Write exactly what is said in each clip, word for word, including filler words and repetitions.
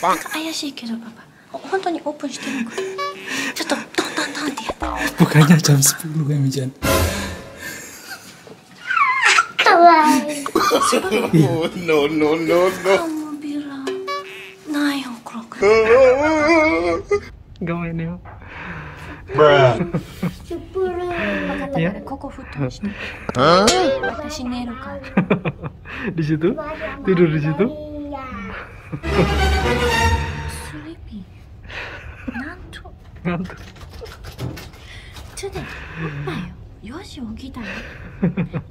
なんか怪しいけどパパ、本当にオープンしてるのか。ちょっとドンドンドンってやった。Bukannya jam sepuluh ya Mijan? Kawaii. No no no no. Kamu bilang nine o'clock. Gawai nih. Bruh. Sepuluh. Ya. Koko futon. Hah? Watashi neru kan. Di situ? Tidur di situ? Sleepy. Nantuk. Nantuk. Today. Ayo. Yoshi okitai.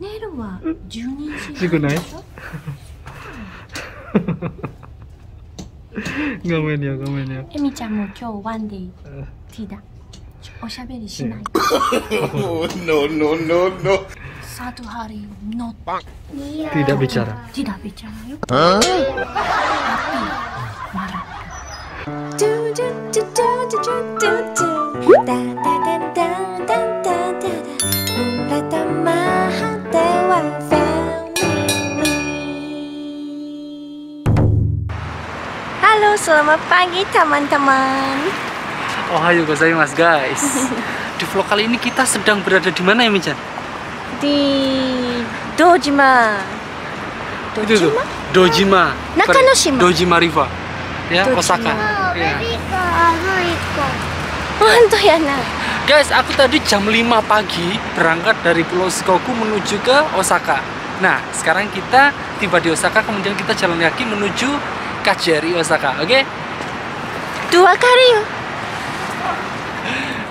Neru wa twelve. Shikunai. Gomen ya, gomen ya. Emi-chan mo kyou one day tea da. Oshaberi shinai. No no no no. Satu hari not. Tidak bicara. Tidak bicara yuk. Hah? Marah. Halo, selamat pagi teman-teman. Ohayo gozaimasu guys. Di vlog kali ini kita sedang berada di mana ya Mijan? Di Dojima. Dojima? Dojima. Nakanoshima. Dojima Riva. Ya, Dojima. Osaka. Ya. Mantap ya nah. Guys, aku tadi jam lima pagi berangkat dari Pulau Shikoku menuju ke Osaka. Nah, sekarang kita tiba di Osaka, kemudian kita jalan kaki menuju K J R I Osaka. Oke? Okay? Dua kali.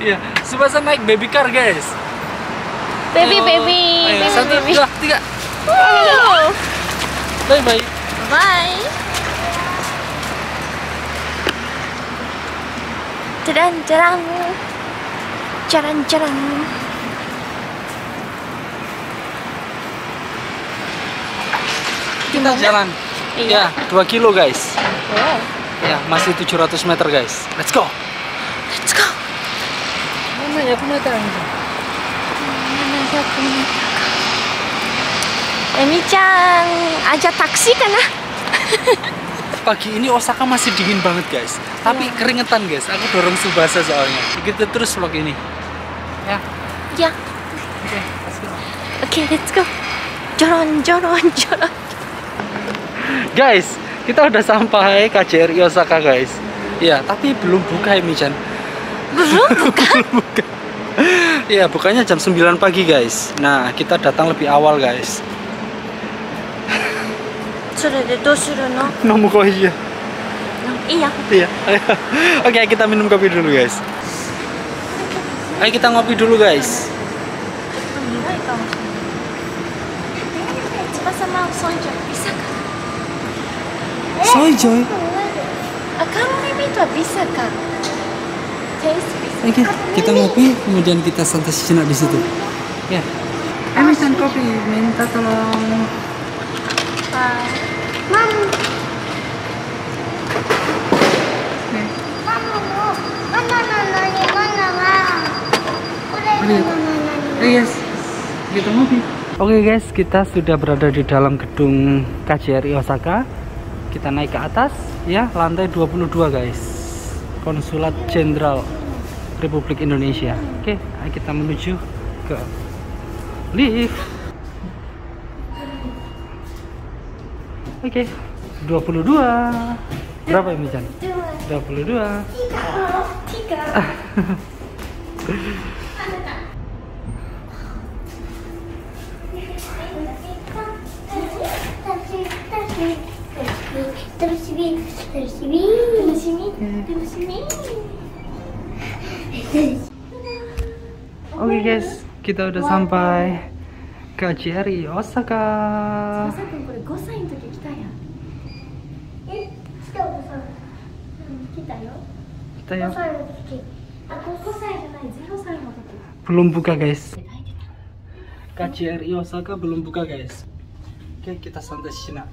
Iya, Subasa naik baby car guys. Baby, Hello. baby, Ayo, baby, satu, baby. Dua, tiga. Wow. Bye bye. Bye. Jalan-jalan, jalan-jalan. Kita jalan. Iya, dua kilo guys. Wow. Ya, masih tujuh ratus meter guys. Let's go. Let's go. Mana aku meter aja. Mana aku meter. Emi-chan, aja taksi kan ah. Pagi ini Osaka masih dingin banget guys. Tapi ya, keringetan guys. Aku dorong Subasa soalnya. Kita terus vlog ini. Ya. Ya. Oke, okay, let's go. Oke, okay, let's go. Joron, joron, joron. Guys, kita udah sampai K J R I Osaka guys. Iya, tapi belum buka Emi-chan. Belum buka? Buka. Ya, bukannya jam sembilan pagi guys. Nah, kita datang lebih awal guys. Nomu koi ya. Iya. Iya. Oke, kita minum kopi dulu guys. Ayo kita ngopi dulu guys. Soijoy. bisa kan? Oke, kita ngopi, kemudian kita santai sejenak di situ. Ya. Emi-chan kopi, minta tolong. Mam. Yes, kita ngopi. Oke guys, kita sudah berada di dalam gedung K J R I Osaka. Kita naik ke atas, ya, lantai dua puluh dua guys. Konsulat Jenderal Republik Indonesia. Oke, okay, kita menuju ke lift. Oke, okay. dua puluh dua. Berapa ya Mijan? dua puluh dua. tiga. Terus ini, terus ini, terus ini, terus ini. Oke guys, kita udah sampai K J R I Osaka. Belum buka guys. K J R I Osaka belum buka guys. Oke, kita santai sini.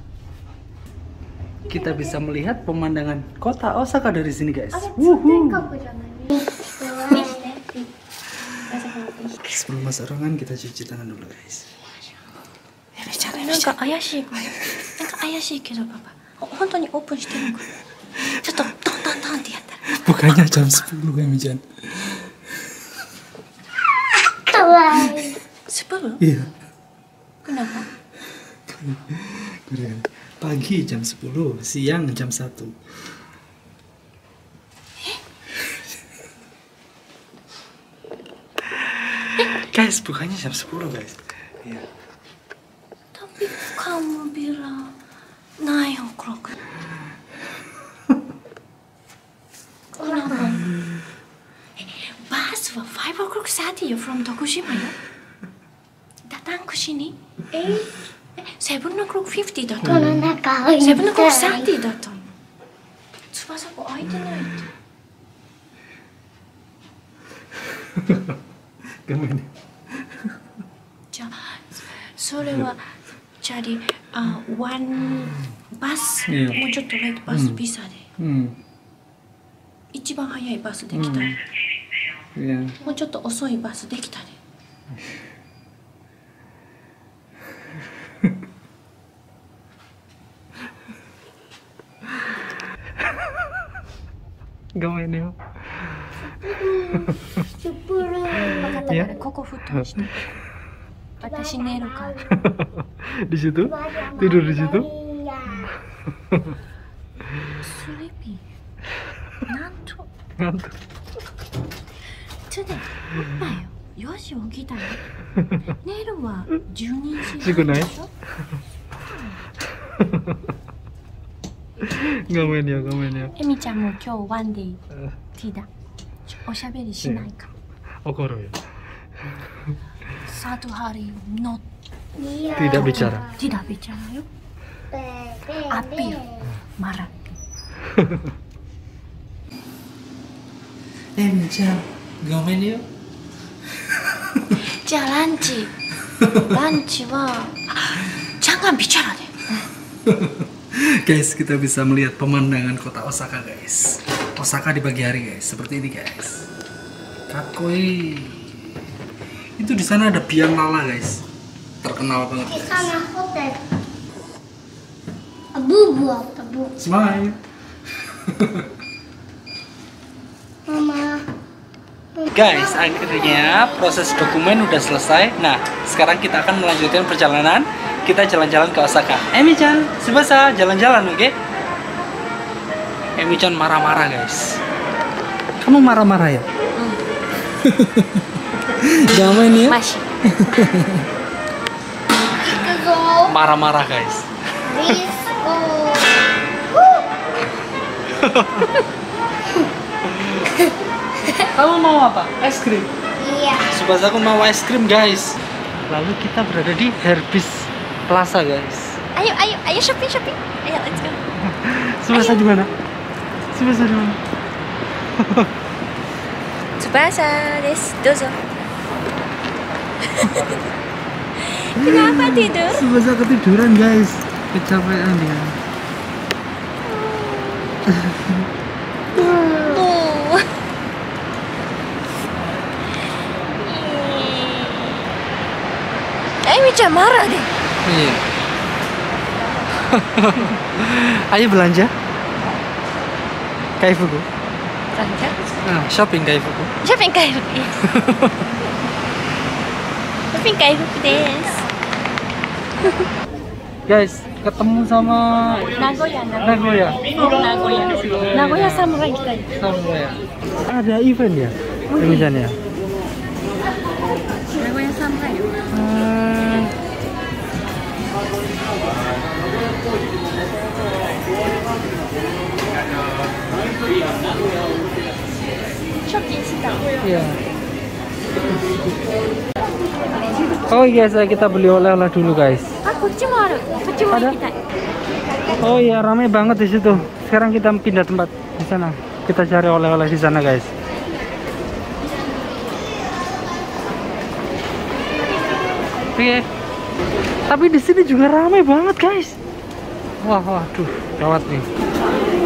Kita bisa melihat pemandangan kota Osaka dari sini guys. Wuhu. Sebelum masuk ruangan kita cuci tangan dulu guys. Emi-chan, emi-chan. Nanka ayashii. Nanka ayashii kedo papa. Hontou ni open shiteru no ka? Chotto Bukannya jam sepuluh ya, Mijan? Sepuluh? Iya. Kenapa? Pagi jam sepuluh, siang jam satu. Eh? Guys, bukannya jam sepuluh, guys? Iya. Tapi kamu bilang nine o'clock. Kenapa? Bus for five o'clock thirty from Tokushima ya? Datang ke sini? Eh? Seven o'clock fifty datang. Seven o'clock thirty datang. Tsubasa kok aite nai. Gimana? Ja, sore wa cari one bus, mo chotto late bus visa de. Ichiban hayai bus dekitai. Yeah. Mo chotto osoi bus dekitai. Gomen yo. Sepuluh. Ya. Koko futon shite. Watashi neru kara. Di situ? Tidur di situ? Sleepy. Nanto. Nanto. Today. Bayo. Yoshi okitai. Neru wa twelve shi. Shikunai? Gomen yo, gomen yo. Emi-chan mo kyou one day tea da. Oshaberi shinai ka. Okoru yo. Satu hari not. Tidak bicara. Tidak bicara yo. Api yo. Marah. Emi-chan, gomen yo. Ja, lunch. Lunch wa jangan bicara deh. Guys, kita bisa melihat pemandangan kota Osaka, guys. Osaka di pagi hari, guys, seperti ini, guys. Kakoi. Itu di sana ada biang lala, guys. Terkenal banget. Di sana hotel. Abu buah tebu. Smile. Mama. Guys, akhirnya proses dokumen udah selesai. Nah, sekarang kita akan melanjutkan perjalanan. Kita jalan-jalan ke Osaka. Emi-chan, Tsubasa, jalan-jalan, oke? Okay? Emi-chan marah-marah, guys. Kamu marah-marah ya? Hmm. Damai nih ya? Masih. Marah-marah, guys. Kamu mau apa? Es krim? Iya. Tsubasa, aku mau es krim, guys. Lalu kita berada di Herbis Plaza, guys. Ayo, ayo, ayo shopping, shopping. Ayo, let's go. Tsubasa di mana? Tsubasa di mana? Tsubasa desu, dozo. Kenapa tidur? Tsubasa ketiduran, guys. Kecapean dia. Emi-chan marah deh. Iya. Ayo belanja. Kaifuku. Belanja? Ah, shopping kaifuku. Shopping kaifuku. Shopping kaifuku desu. Guys, ketemu sama Nagoya. Nagoya. Nagoya. Nagoya samurai kita. Samurai. Ada event ya? Event ya. Nagoya samurai. Iya. Oh iya, saya kita beli oleh-oleh dulu, guys. Ada? Oh iya, ramai banget di situ. Sekarang kita pindah tempat di sana. Kita cari oleh-oleh di sana, guys. Oke. Tapi di sini juga ramai banget, guys. Wah, waduh, gawat nih.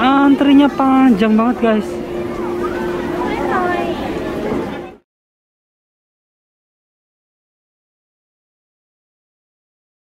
Antrinya panjang banget, guys.